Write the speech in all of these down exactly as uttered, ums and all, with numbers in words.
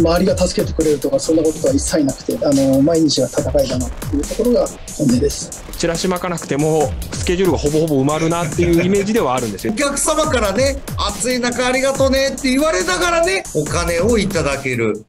周りが助けてくれるとかそんなことは一切なくて、あの毎日が戦いだなっていうところが本音です。チラシ巻かなくてもスケジュールがほぼほぼ埋まるなっていうイメージではあるんですよ。お客様からね、暑い中ありがとうねって言われながらね、お金をいただける。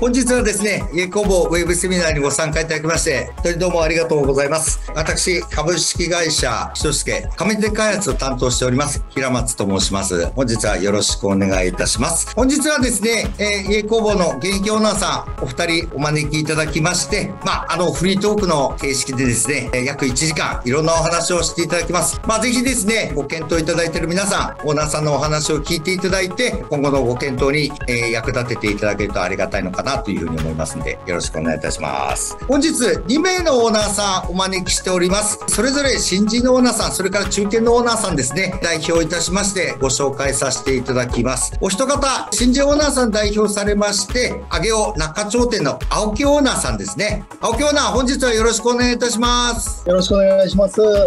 本日はですね、家工房ウェブセミナーにご参加いただきまして、本当にどうもありがとうございます。私、株式会社ひとしけ、上手開発を担当しております、平松と申します。本日はよろしくお願いいたします。本日はですね、えー、家工房の現役オーナーさん、お二人お招きいただきまして、まあ、あの、フリートークの形式でですね、約いちじかん、いろんなお話をしていただきます。まあ、ぜひですね、ご検討いただいている皆さん、オーナーさんのお話を聞いていただいて、今後のご検討に、えー、役立てていただけるとありがたいのかなというふうに思いますので、よろしくお願いいたします。本日にめいのオーナーさんお招きしております。それぞれ新人のオーナーさん、それから中堅のオーナーさんですね、代表いたしましてご紹介させていただきます。お一方、新人オーナーさん代表されまして、上尾中町店の青木オーナーさんですね。青木オーナー、本日はよろしくお願いいたします。よろしくお願いします。はい、あ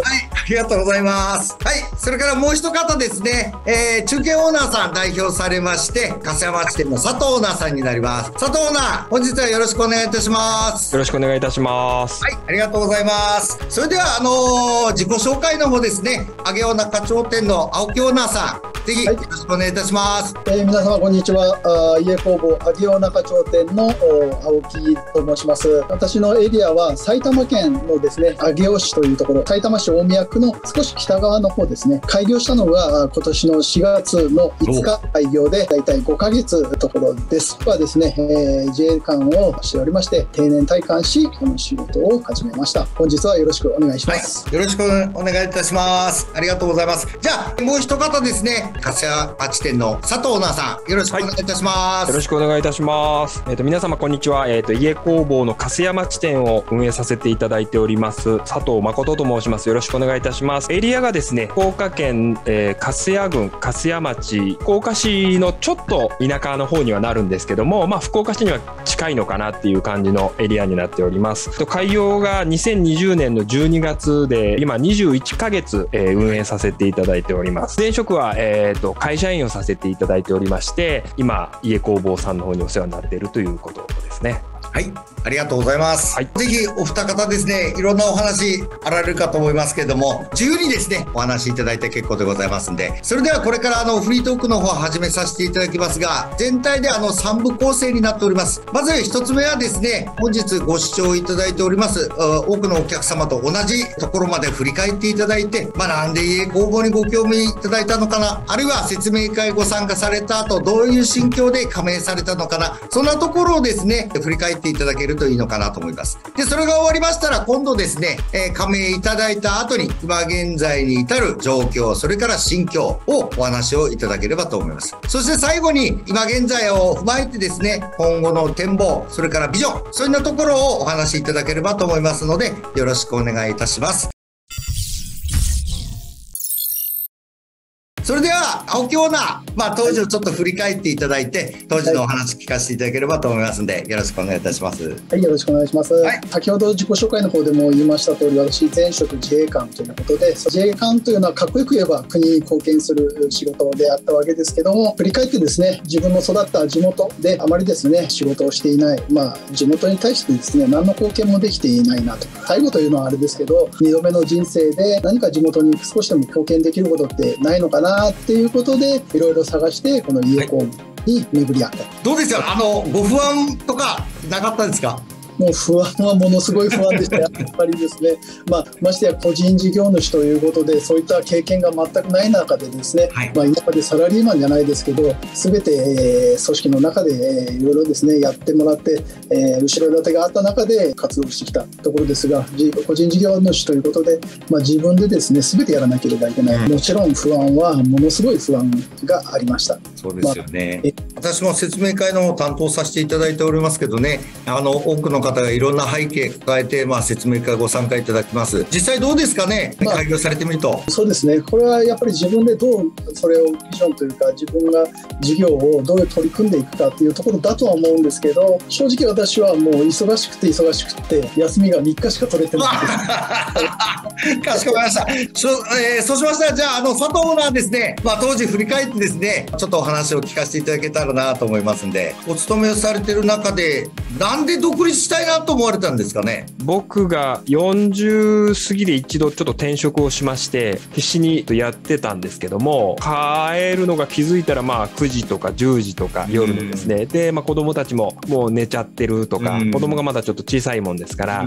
りがとうございます。はい、それからもう一方ですね、えー、中堅オーナーさん代表されまして、笠山町店の佐藤オーナーさんになります。佐藤本日はよろしくお願いいたします。よろしくお願いいたします。はい、ありがとうございます。それではあのー、自己紹介の方ですね。上尾中町店の青木オーナーさん、ぜひよろしくお願いいたします。はい、えー、皆様こんにちは。家工房上尾中町店の青木と申します。私のエリアは埼玉県のですね、上尾市というところ、埼玉市大宮区の少し北側の方ですね。開業したのが今年のしがつのいつか開業で、だいたいごかげつのところです。はですね。えー自営官をしておりまして、定年退官し、この仕事を始めました。本日はよろしくお願いします、はい、よろしくお願いいたします。ありがとうございます。じゃあもう一方ですね、笠屋町店の佐藤オーナーさん、よろしくお願いいたします、はい、よろしくお願いいたします。えっと皆様こんにちは、えっと家工房の笠屋町店を運営させていただいております佐藤誠と申します。よろしくお願いいたします。エリアがですね、福岡県、えー、笠屋郡笠屋町、福岡市のちょっと田舎の方にはなるんですけども、まあ福岡市には近いのかなっていう感じのエリアになっております。開業がにせんにじゅうねんのじゅうにがつで、今にじゅういっかげつ運営させていただいております。前職はえと会社員をさせていただいておりまして、今家工房さんの方にお世話になっているということですね。はい、ありがとうございます、はい、ぜひお二方ですね、いろんなお話あられるかと思いますけれども、自由にですねお話いただいて結構でございますんで、それではこれからあのフリートークの方を始めさせていただきますが、全体であのさん部構成になっております。まず一つ目はですね、本日ご視聴いただいております多くのお客様と同じところまで振り返っていただいて、まあ、なんで家工房にご興味いただいたのかな、あるいは説明会ご参加された後どういう心境で加盟されたのかな、そんなところをですね振り返っていただけるといいのかなと思います。でそれが終わりましたら、今度ですね、えー、加盟いただいた後に今現在に至る状況、それから心境をお話をいただければと思います。そして最後に今現在を踏まえてですね、今後の展望、それからビジョン、そんなところをお話しいただければと思いますので、よろしくお願いいたします。それでは青木オーナー、まあ、当時をちょっと振り返っていただいて、当時のお話聞かせていただければと思いますので、よろしくお願いいたします。はい、よろしくお願いします。はい、先ほど自己紹介の方でも言いました通り、私前職自衛官ということで、自衛官というのはかっこよく言えば国に貢献する仕事であったわけですけども、振り返ってですね、自分の育った地元であまりですね仕事をしていない、まあ地元に対してですね何の貢献もできていないなと、最後というのはあれですけど、にどめの人生で何か地元に少しでも貢献できることってないのかな。っていうことでいろいろ探してこの家工房に巡り合った、はい、どうですか、あのご不安とかなかったですか？もう不安はものすごい不安でしたやっぱりですね、まあ、ましてや個人事業主ということでそういった経験が全くない中でですね、はい、まあ今までサラリーマンじゃないですけど、全て組織の中でいろいろですねやってもらって、えー、後ろ盾があった中で活動してきたところですが、個人事業主ということで、まあ、自分でですね全てやらなければいけない、もちろん不安はものすごい不安がありました。そうですよね、まあ、私も説明会の方を担当させていただいておりますけどね、あの多くの方方がいろんな背景を抱えて、まあ、説明会ご参加いただきます。実際どうですかね、まあ、開業されてみると。そうですね、これはやっぱり自分でどうそれをビジョンというか自分が事業をどう取り組んでいくかというところだとは思うんですけど、正直私はもう忙しくて忙しくて休みがみっかしか取れてないかしこまりました、えー、そうしましたらじゃあ、 あの佐藤オーナーですね、まあ、当時振り返ってですねちょっとお話を聞かせていただけたらなと思いますんで、お勤めをされてる中でなんで独立したいなと思われたんですかね。僕がよんじゅう過ぎで一度ちょっと転職をしまして必死にやってたんですけども、帰るのが気づいたらまあくじとかじゅうじとか夜のですね、で、まあ、子供たちももう寝ちゃってるとか、子供がまだちょっと小さいもんですから、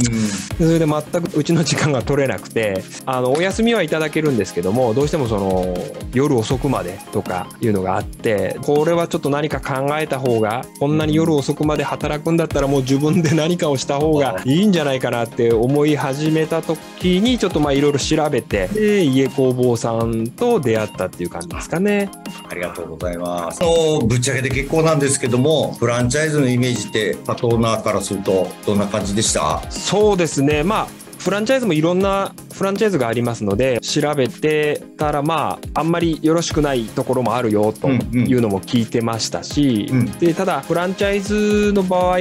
それで全くうちの時間が取れなくて、あのお休みはいただけるんですけども、どうしてもその夜遅くまでとかいうのがあって、これはちょっと何か考えた方が、こんなに夜遅くまで働くんだったらもう自分で何かをした方がいいんじゃないかなって思い始めた時にちょっとまあいろいろ調べて、で家工房さんと出会ったっていう感じですかね。ありがとうございます。ぶっちゃけで結構なんですけども、フランチャイズのイメージってパトーナーからするとどんな感じでした？そうですね、まあフランチャイズもいろんなフランチャイズがありますので調べてたら、まああんまりよろしくないところもあるよというのも聞いてましたし、うん、うん、でただフランチャイズの場合、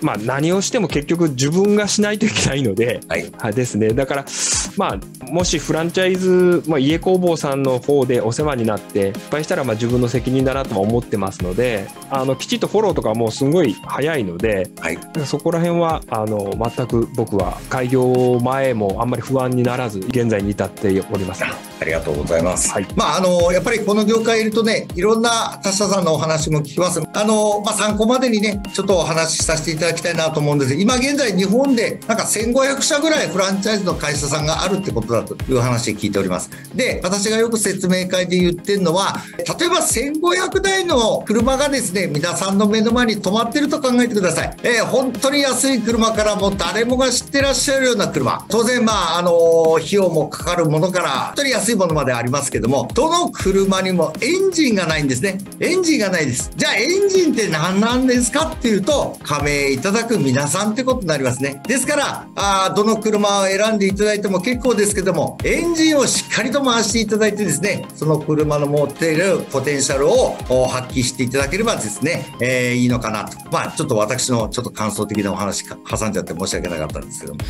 まあ、何をしても結局自分がしないといけないので、はい、はですね、だから、まあ、もしフランチャイズ、まあ、家工房さんの方でお世話になって失敗したらまあ自分の責任だなとは思ってますので、あのきちっとフォローとかもうすごい早いので、はい、そこら辺はあの全く僕は開業前もあんまり不安にならず現在に至っております。ありがとうございます。はい、まああのやっぱりこの業界いるとね、いろんな他社さんのお話も聞きます。あのまあ参考までにね、ちょっとお話しさせていただきたいなと思うんですが、今現在日本でなんかせんごひゃくしゃぐらいフランチャイズの会社さんがあるってことだという話聞いております。で、私がよく説明会で言ってるのは、例えばせんごひゃくだいの車がですね、皆さんの目の前に止まってると考えてください。えー、本当に安い車からもう誰もが知ってらっしゃるような車、当然まああの費用もかかるものから本当に安いものまでありますけども、どの車にもエンジンがないんですね。エンジンがないです。じゃあエンジンって何なんですかっていうと、加盟いただく皆さんってことになりますね。ですからあどの車を選んでいただいても結構ですけども、エンジンをしっかりと回していただいてですね、その車の持っているポテンシャルを発揮していただければですね、えー、いいのかなと、まあちょっと私のちょっと感想的なお話挟んじゃって申し訳なかったんですけども。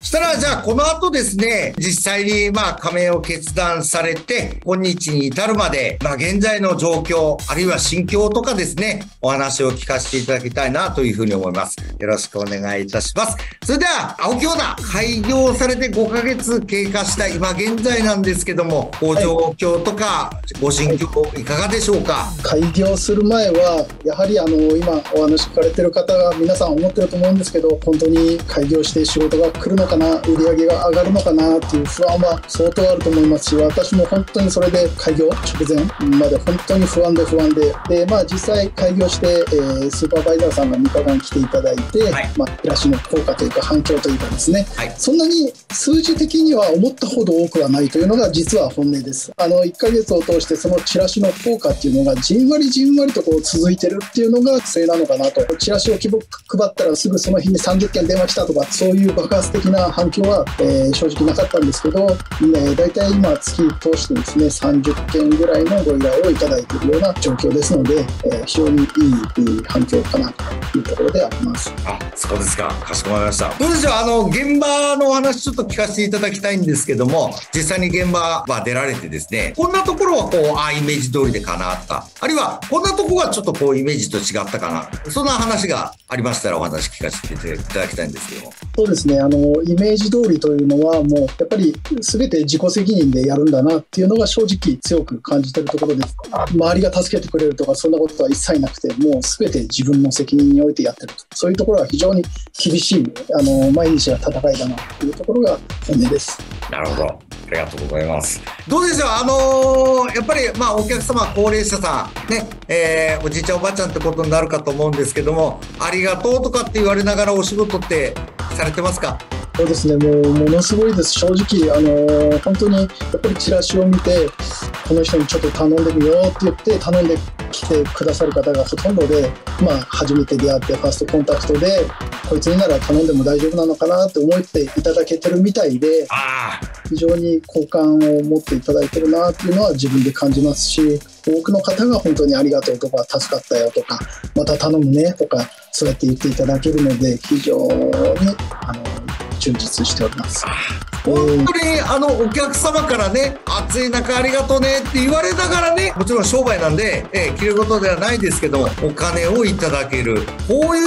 したらじゃあこの後ですね、実際にまあ加盟を決断されて今日に至るまで、まあ、現在の状況あるいは心境とかですね、お話を聞かせていただきたいなというふうに思います。よろしくお願いいたします。それでは青木オーナー、開業されてごかげつ経過した今現在なんですけども、ご状況とかご心境いかがでしょうか。開業する前はやはりあの今お話聞かれてる方が皆さん思ってると思うんですけど、本当に開業して仕事が来るのか売り上げが上がるのかなっていう不安は相当あると思いますし、私も本当にそれで開業直前まで本当に不安で不安で、で、まあ、実際開業して、えー、スーパーバイザーさんがみっかかんに来ていただいて、はい、まあ、暮らしの効果というか反響というかですね、はい、そんなに数字的には思ったほど多くはないというのが実は本音です。あのいっかげつを通してそのチラシの効果っていうのがじんわりじんわりとこう続いてるっていうのが癖なのかなと。チラシを希望配ったらすぐその日にさんじゅっけん電話来たとか、そういう爆発的な反響は、えー、正直なかったんですけど、ね、だいたい今月通してですねさんじゅっけんぐらいのご依頼をいただいているような状況ですので、えー、非常にいい反響かなというところであります。あ、そうですか、かしこまりました。どうでしょう、あの現場のお話ちょっと聞かせていただきたいんですけども、実際に現場は出られてですね、こんなところはこうあイメージ通りでかなとか、あるいはこんなところはちょっとこうイメージと違ったかな、そんな話がありましたらお話聞かせていただきたいんですけども。そうですね、あのイメージ通りというのはもうやっぱり全て自己責任でやるんだなっていうのが正直強く感じてるところです。周りが助けてくれるとかそんなことは一切なくて、もう全て自分の責任においてやってると、そういうところは非常に厳しいあの毎日が戦いだなというところが本音です。なるほど、ありがとうございます。どうでしょう、あのー、やっぱり、まあ、お客様高齢者さんね、えー、おじいちゃんおばあちゃんってことになるかと思うんですけども、ありがとうとかって言われながらお仕事ってされてますか。そうですね、もうものすごいです。正直あのー、本当にやっぱりチラシを見てこの人にちょっと頼んでみようって言って頼んで来てくださる方がほとんどで、まあ、初めて出会ってファーストコンタクトでこいつになら頼んでも大丈夫なのかなって思っていただけてるみたいで、非常に好感を持っていただいてるなっていうのは自分で感じますし、多くの方が本当にありがとうとか助かったよとかまた頼むねとかそうやって言っていただけるので、非常にあの充実しております。本当にあのお客様からね、暑い中ありがとうねって言われながらね、もちろん商売なんで、えー、切ることではないですけど、お金をいただける、こうい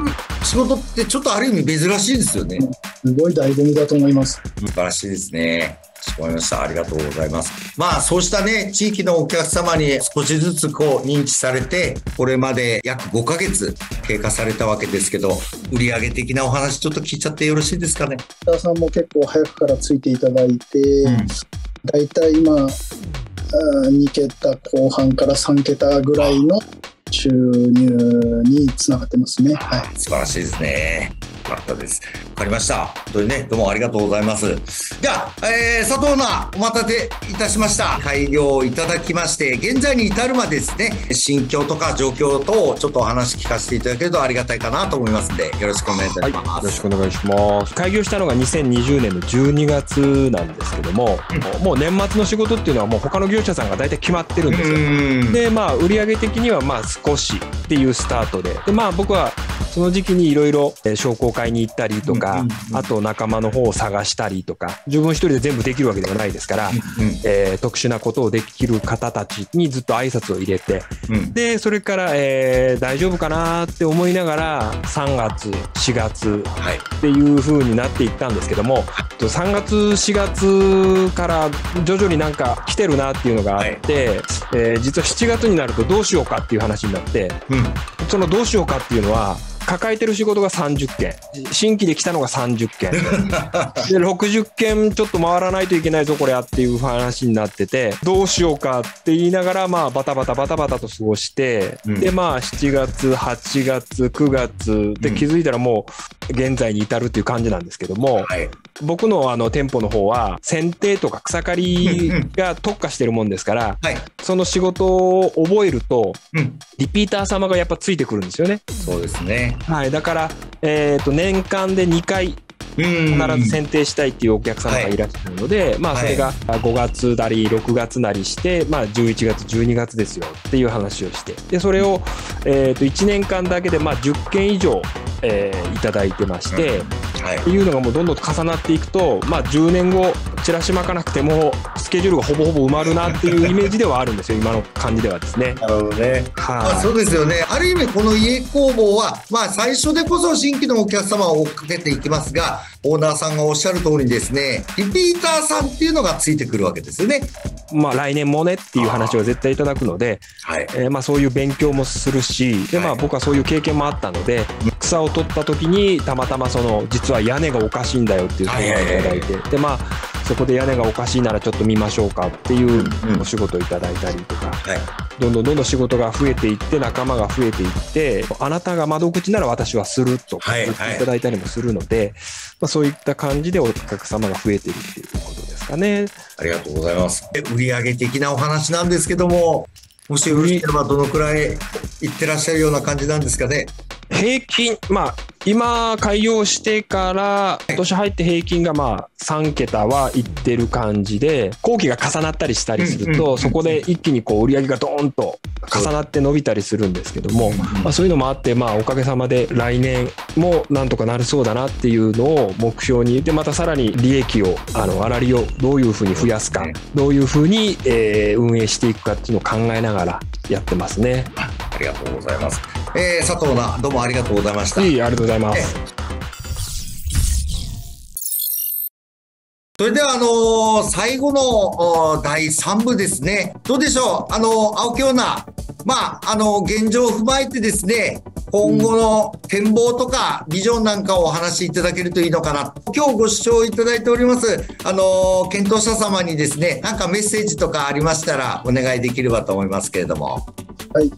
う仕事ってちょっとある意味珍しいですよね。すごい醍醐味だと思います。素晴らしいですね。思いました。ありがとうございます。まあそうしたね、地域のお客様に少しずつこう認知されて、これまで約ごかげつ経過されたわけですけど、売上的なお話ちょっと聞いちゃってよろしいですかね。北田さんも結構早くからついていただいて、うん、だいたい今にけたこう半からさんけたぐらいの収入につながってますね。はい、素晴らしいですね。わかりました。本当にね、どうもありがとうございます。では、えー、佐藤アナ、お待たせいたしました。開業いただきまして、現在に至るまでですね、心境とか状況等をちょっとお話聞かせていただけるとありがたいかなと思いますので、よろしくお願いいたします。はい、よろしくお願いします。開業したのがにせんにじゅうねんのじゅうにがつなんですけども、うん、もう年末の仕事っていうのはもう他の業者さんが大体決まってるんですよ。で、まあ、売上的にはまあ少しっていうスタートで、でまあ僕はその時期にいろいろ商工会に行ったりとか、あと仲間の方を探したりとか、自分一人で全部できるわけではないですから、うんうん、えー、特殊なことをできる方たちにずっと挨拶を入れて、うん、でそれから、えー、大丈夫かなって思いながらさんがつしがつっていう風になっていったんですけども、さんがつしがつから徐々になんか来てるなっていうのがあって、はい、えー、実はしちがつになるとどうしようかっていう話になって、うん、そのどうしようかっていうのは、抱えてる仕事がさんじゅっけん、新規で来たのがさんじゅっけんでろくじゅっけんちょっと回らないといけないぞこれやっていう話になってて、どうしようかって言いながら、まあバタバタバタバタと過ごして、うん、でまあしちがつはちがつくがつで気づいたらもう現在に至るっていう感じなんですけども、うん、はい、僕のあの店舗の方は剪定とか草刈りが特化してるもんですから、はい、その仕事を覚えると、うん、リピーター様がやっぱついてくるんですよね。そうですね。はい、だから、えーと、年間でにかい必ず剪定したいっていうお客様がいらっしゃるので、はい、まあそれがごがつなりろくがつなりして、まあ、じゅういちがつじゅうにがつですよっていう話をして、でそれを、えーと、いちねんかんだけでまあじゅっけん以上、えー、いただいてまして、はい、っていうのがもうどんどん重なっていくと、まあ、じゅうねんごチラシ巻かなくてもスケジュールがほぼほぼ埋まるなっていうイメージではあるんですよ今の感じではですね。なるほどね。はい、そうですよね。ある意味この家工房は、まあ、最初でこそ新規のお客様を追っかけていきますが、オーナーさんがおっしゃる通りですね、リピーターさんっていうのがついてくるわけですよね。まあ来年もねっていう話は絶対いただくので、はい、えー、まあそういう勉強もするし、で、まあ、僕はそういう経験もあったので、草を取った時にたまたまその実は屋根がおかしいんだよっていう提案をいただいて、でまあそこで屋根がおかしいならちょっと見ましょうかっていうお仕事をいただいたりとか、どんどんどんどん仕事が増えていって、仲間が増えていって、あなたが窓口なら私はするとか言っていただいたりもするので、まあそういった感じでお客様が増えているっていうことですかね。ありがとうございます。売上的なお話なんですけども、もしよろしければどのくらいいってらっしゃるような感じなんですかね。平均、まあ今開業してから今年入って平均がまあさんけたはいってる感じで、後期が重なったりしたりするとそこで一気にこう売り上げがドーンと重なって伸びたりするんですけども、まあそういうのもあって、まあおかげさまで来年もなんとかなるそうだなっていうのを目標に、でまたさらに利益を、あの粗利をどういうふうに増やすか、どういうふうにえ運営していくかっていうのを考えながらやってますね。ありがとうございます。えー、佐藤アナ、どうもありがとうございました。いい、ありがとうございます。それでは、あのー、最後のだいさんぶですね。どうでしょう、あのー、青木オーナー、まあ、あのー、現状を踏まえてですね、今後の展望とかビジョンなんかをお話しいただけるといいのかな。今日ご視聴いただいております、あのー、検討者様にですね、なんかメッセージとかありましたらお願いできればと思いますけれども。はい、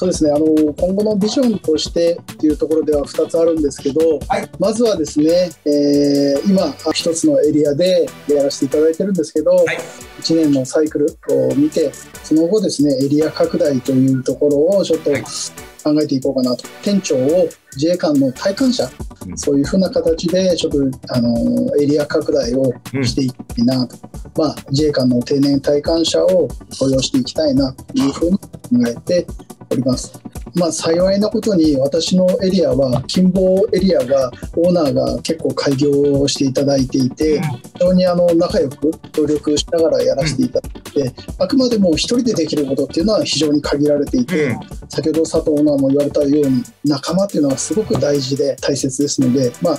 そうですね、あの今後のビジョンとしてというところではふたつあるんですけど、はい、まずはですね、えー、今ひとつのエリアでやらせていただいてるんですけど、はい、いちねんのサイクルを見てその後ですねエリア拡大というところをちょっと、はい、考えていこうかなと。店長を自衛官の体感者、うん、そういうふうな形でちょっとあのエリア拡大をしていきたいなと、うん、まあ、自衛官の定年体感者を雇用していきたいなというふうに考えております。まあ、幸いなことに私のエリアは近傍エリアがオーナーが結構開業をしていただいていて、非常にあの仲良く協力しながらやらせていただいて、あくまでも一人でできることっていうのは非常に限られていて、先ほど佐藤オーナーも言われたように仲間っていうのはすごく大事で大切ですので、まあ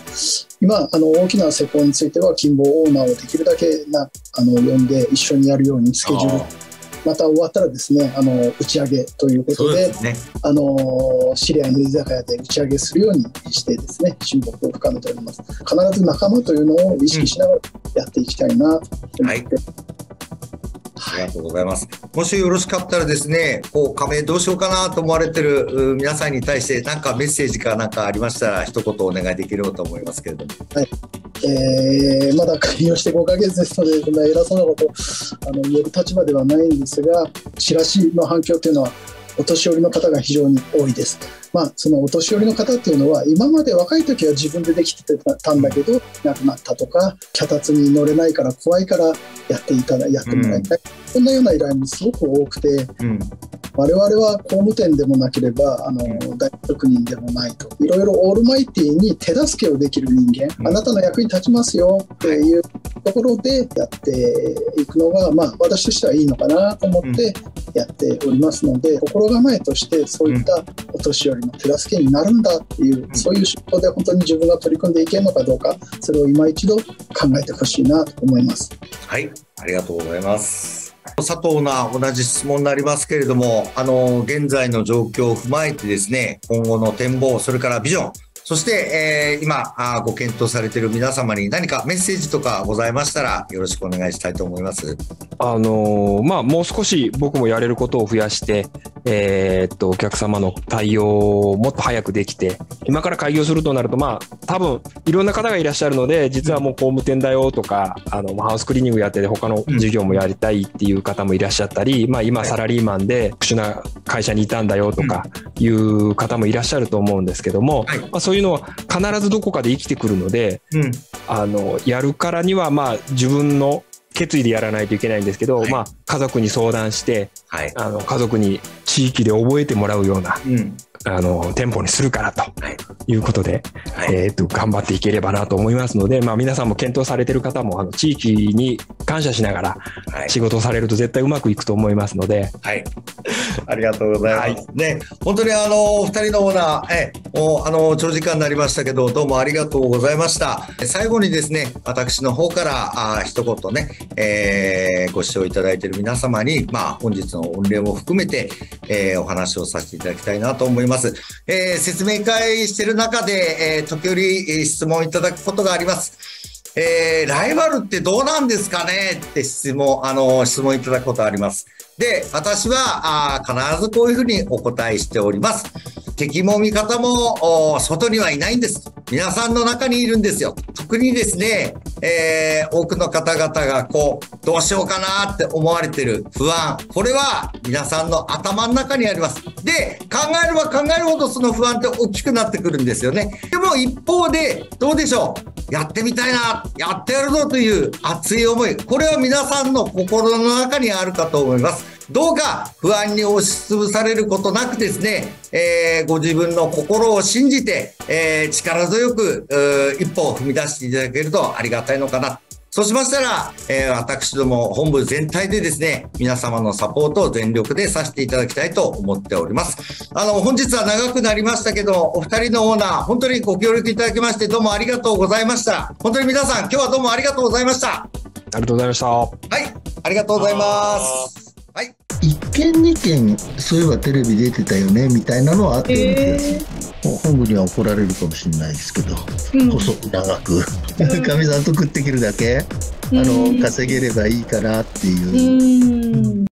今あの大きな施工については近傍オーナーをできるだけなあの呼んで一緒にやるようにスケジュール、また終わったらですね、あの打ち上げということで、そうですね、あの知り合いの居酒屋で打ち上げするようにしてですね、親睦を深めております。必ず仲間というのを意識しながらやっていきたいなと思って、はい、ありがとうございます。もしよろしかったらですね、こう加盟どうしようかなと思われてる皆さんに対して何かメッセージか何かありましたら一言お願いできればと思いますけれども。はい、えー、まだ開業してごかげつですので、そんな偉そうなことあの言える立場ではないんですが、チラシの反響というのはお年寄りの方が非常に多いです。まあ、そのお年寄りの方っていうのは今まで若い時は自分でできてたんだけど亡くなったとか、脚立に乗れないから怖いからやっていただやってもらいたい、うん、そんなような依頼もすごく多くて、うん、我々は工務店でもなければあの大職人でもないと、いろいろオールマイティに手助けをできる人間、うん、あなたの役に立ちますよっていうところでやっていくのが、まあ、私としてはいいのかなと思ってやっておりますので、心構えとしてそういったお年寄りの手助けになるんだっていう、うん、そういう仕事で本当に自分が取り組んでいけるのかどうか、それを今一度考えてほしいなと思います。はい、ありがとうございます。佐藤が同じ質問になりますけれども、あの現在の状況を踏まえてですね、今後の展望、それからビジョン、そして、えー、今あご検討されている皆様に何かメッセージとかございましたらよろしくお願いしたいと思います。あのーまあ、もう少し僕もやれることを増やして、えー、っとお客様の対応をもっと早くできて、今から開業するとなると、まあ、多分いろんな方がいらっしゃるので、実はもう工務店だよとか、あのハウスクリーニングやってて他の事業もやりたいっていう方もいらっしゃったり、まあ、今サラリーマンで特殊な会社にいたんだよとかいう方もいらっしゃると思うんですけども、はい、まあ、そういうのは必ずどこかで生きてくるので、うん、あのやるからにはまあ自分の決意でやらないといけないんですけど、はい、まあ、家族に相談して、はい、あの家族に地域で覚えてもらうような、うん、あの店舗にするからということで、はい、えー、と頑張っていければなと思いますので、まあ、皆さんも検討されている方もあの地域に感謝しながら仕事をされると絶対うまくいくと思いますので、はい、ありがとうございます。はい、ね、本当にあのお二人のオーナー、えおあの長時間になりましたけど、どうもありがとうございました。最後にですね、私の方からあ一言ね、えー、ご視聴いただいている皆様に、まあ、本日の御礼も含めて、えー、お話をさせていただきたいなと思います。えー、説明会している中で、えー、時折質問いただくことがあります。えー、ライバルってどうなんですかねって質問、あの、質問いただくことあります。で、私は、あ、必ずこういうふうにお答えしております。敵も味方も外にはいないんです。皆さんの中にいるんですよ。特にですね、えー、多くの方々がこう、どうしようかなって思われてる不安。これは皆さんの頭の中にあります。で、考えれば考えるほどその不安って大きくなってくるんですよね。でも一方で、どうでしょう。やってみたいな、やってやるぞという熱い思い。これは皆さんの心の中にあるかと思います。どうか不安に押しつぶされることなくですね、えー、ご自分の心を信じて、えー、力強く一歩を踏み出していただけるとありがたいのかな。そうしましたら、えー、私ども本部全体でですね、皆様のサポートを全力でさせていただきたいと思っております。あの、本日は長くなりましたけど、お二人のオーナー、本当にご協力いただきましてどうもありがとうございました。本当に皆さん、今日はどうもありがとうございました。ありがとうございました。はい、ありがとうございます。はい、いっけんにけんそういえばテレビ出てたよねみたいなのはあったような気がする。本部には怒られるかもしれないですけど、うん、細く長くかみさんと食っていけるだけ、うん、あの稼げればいいからっていう、うん、